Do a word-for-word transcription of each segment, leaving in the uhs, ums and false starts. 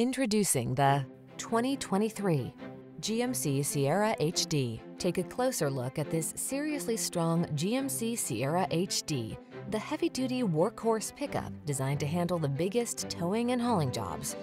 Introducing the twenty twenty-three G M C Sierra H D. Take a closer look at this seriously strong G M C Sierra H D, the heavy-duty workhorse pickup designed to handle the biggest towing and hauling jobs.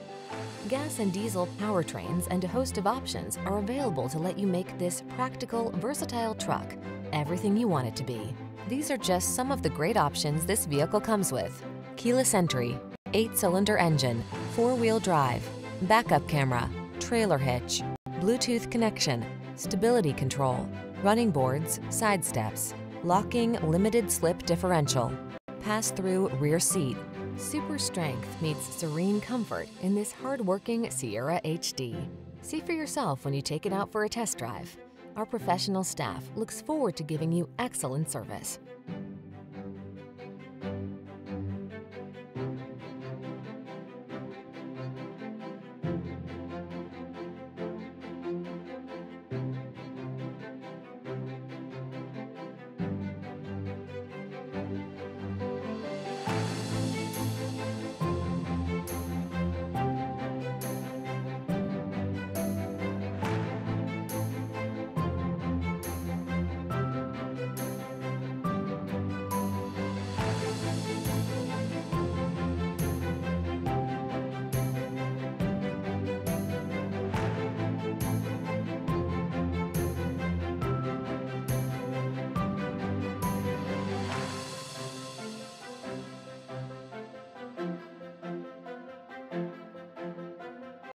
Gas and diesel powertrains and a host of options are available to let you make this practical, versatile truck everything you want it to be. These are just some of the great options this vehicle comes with: keyless entry, eight-cylinder engine, four-wheel drive, backup camera, trailer hitch, Bluetooth connection, stability control, running boards, side steps, locking limited slip differential, pass-through rear seat. Super strength meets serene comfort in this hard-working Sierra H D. See for yourself when you take it out for a test drive. Our professional staff looks forward to giving you excellent service.